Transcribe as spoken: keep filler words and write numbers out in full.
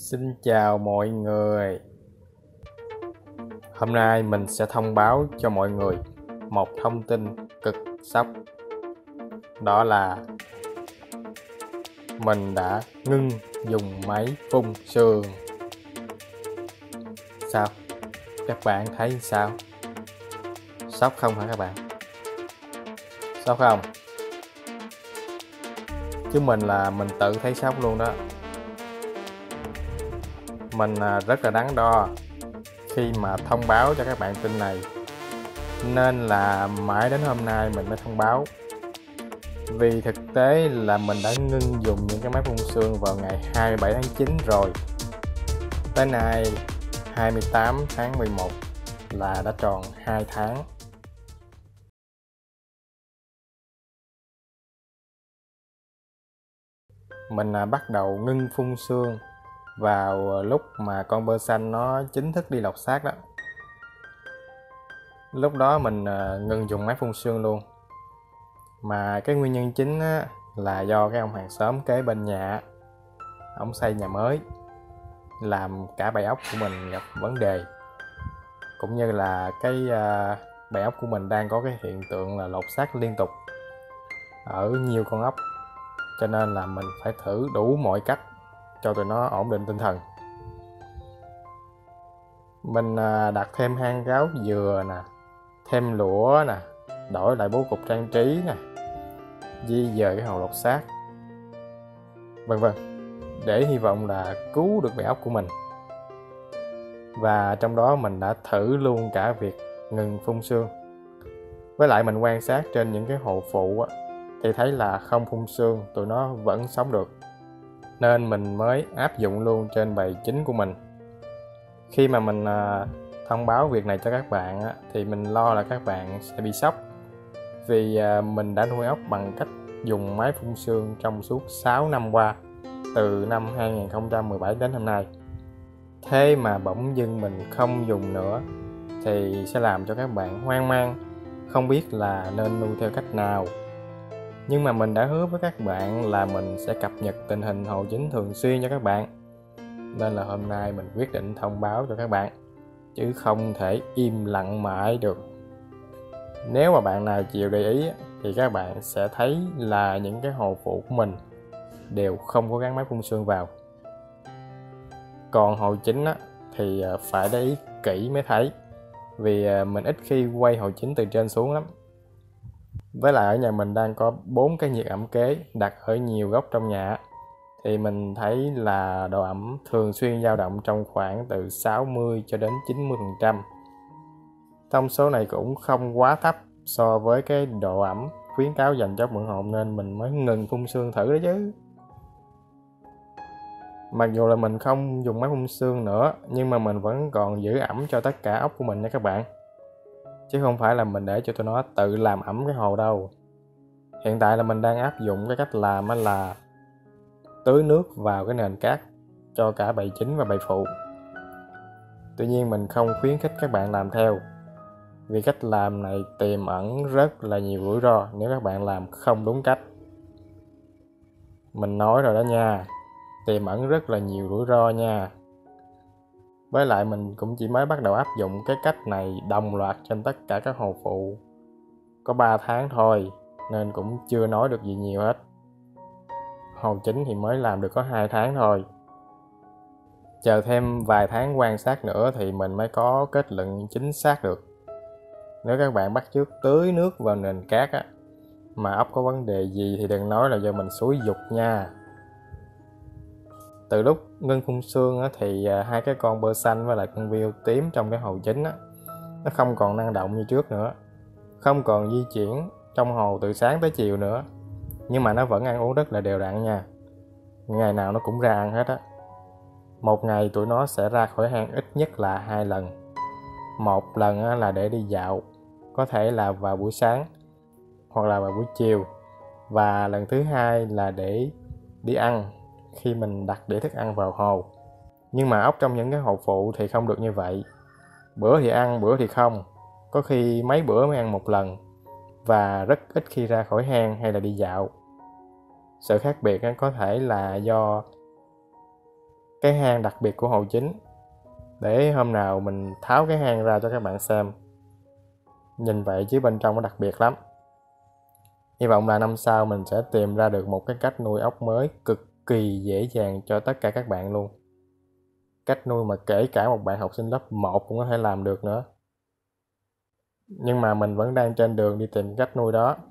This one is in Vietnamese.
Xin chào mọi người. Hôm nay mình sẽ thông báo cho mọi người một thông tin cực sốc. Đó là mình đã ngưng dùng máy phun sương. Sao? Các bạn thấy sao? Sốc không hả các bạn? Sốc không? Chứ mình là mình tự thấy sốc luôn đó. Mình rất là đắn đo khi mà thông báo cho các bạn tin này, nên là mãi đến hôm nay mình mới thông báo. Vì thực tế là mình đã ngưng dùng những cái máy phun sương vào ngày hai mươi bảy tháng chín rồi. Tới nay hai mươi tám tháng mười một là đã tròn hai tháng. Mình bắt đầu ngưng phun sương vào lúc mà con bơ xanh nó chính thức đi lọc xác đó. Lúc đó mình ngừng dùng máy phun sương luôn. Mà cái nguyên nhân chính á, là do cái ông hàng xóm kế bên nhà, ông xây nhà mới, làm cả bầy ốc của mình gặp vấn đề. Cũng như là cái bầy ốc của mình đang có cái hiện tượng là lột xác liên tục ở nhiều con ốc. Cho nên là mình phải thử đủ mọi cách cho tụi nó ổn định tinh thần. Mình đặt thêm hang gáo dừa nè, thêm lũa nè, đổi lại bố cục trang trí nè, di dời cái hòn lột xác, vân vân, để hy vọng là cứu được bầy ốc của mình. Và trong đó mình đã thử luôn cả việc ngừng phun sương. Với lại mình quan sát trên những cái hồ phụ á, thì thấy là không phun sương tụi nó vẫn sống được, nên mình mới áp dụng luôn trên bầy chính của mình. Khi mà mình thông báo việc này cho các bạn á, thì mình lo là các bạn sẽ bị sốc, vì mình đã nuôi ốc bằng cách dùng máy phun sương trong suốt sáu năm qua, từ năm hai không một bảy đến hôm nay. Thế mà bỗng dưng mình không dùng nữa thì sẽ làm cho các bạn hoang mang, không biết là nên nuôi theo cách nào. Nhưng mà mình đã hứa với các bạn là mình sẽ cập nhật tình hình hồ chính thường xuyên cho các bạn, nên là hôm nay mình quyết định thông báo cho các bạn, chứ không thể im lặng mãi được. Nếu mà bạn nào chịu để ý thì các bạn sẽ thấy là những cái hồ phụ của mình đều không có gắn máy phun sương vào. Còn hồ chính á, thì phải để ý kỹ mới thấy, vì mình ít khi quay hồ chính từ trên xuống lắm. Với lại ở nhà mình đang có bốn cái nhiệt ẩm kế đặt ở nhiều góc trong nhà, thì mình thấy là độ ẩm thường xuyên dao động trong khoảng từ sáu mươi cho đến chín mươi phần trăm. Thông số này cũng không quá thấp so với cái độ ẩm khuyến cáo dành cho mượn hộ, nên mình mới ngừng phun sương thử đó chứ. Mặc dù là mình không dùng máy phun sương nữa, nhưng mà mình vẫn còn giữ ẩm cho tất cả ốc của mình nha các bạn, chứ không phải là mình để cho tụi nó tự làm ẩm cái hồ đâu. Hiện tại là mình đang áp dụng cái cách làm là tưới nước vào cái nền cát cho cả bầy chính và bầy phụ. Tuy nhiên mình không khuyến khích các bạn làm theo, vì cách làm này tiềm ẩn rất là nhiều rủi ro nếu các bạn làm không đúng cách. Mình nói rồi đó nha, tiềm ẩn rất là nhiều rủi ro nha. Với lại mình cũng chỉ mới bắt đầu áp dụng cái cách này đồng loạt trên tất cả các hồ phụ có ba tháng thôi, nên cũng chưa nói được gì nhiều hết. Hồ chính thì mới làm được có hai tháng thôi. Chờ thêm vài tháng quan sát nữa thì mình mới có kết luận chính xác được. Nếu các bạn bắt chước tưới nước vào nền cát á, mà ốc có vấn đề gì thì đừng nói là do mình xúi giục nha. Từ lúc ngưng phun sương thì hai cái con bơ xanh với lại con viêu tím trong cái hồ chính á, nó không còn năng động như trước nữa, không còn di chuyển trong hồ từ sáng tới chiều nữa. Nhưng mà nó vẫn ăn uống rất là đều đặn nha, ngày nào nó cũng ra ăn hết á. Một ngày tụi nó sẽ ra khỏi hang ít nhất là hai lần. Một lần là để đi dạo, có thể là vào buổi sáng hoặc là vào buổi chiều, và lần thứ hai là để đi ăn khi mình đặt để thức ăn vào hồ. Nhưng mà ốc trong những cái hồ phụ thì không được như vậy, bữa thì ăn bữa thì không, có khi mấy bữa mới ăn một lần, và rất ít khi ra khỏi hang hay là đi dạo. Sự khác biệt có thể là do cái hang đặc biệt của hồ chính, để hôm nào mình tháo cái hang ra cho các bạn xem. Nhìn vậy chứ bên trong nó đặc biệt lắm. Hy vọng là năm sau mình sẽ tìm ra được một cái cách nuôi ốc mới cực kỳ dễ dàng cho tất cả các bạn luôn. Cách nuôi mà kể cả một bạn học sinh lớp một cũng có thể làm được nữa. Nhưng mà mình vẫn đang trên đường đi tìm cách nuôi đó.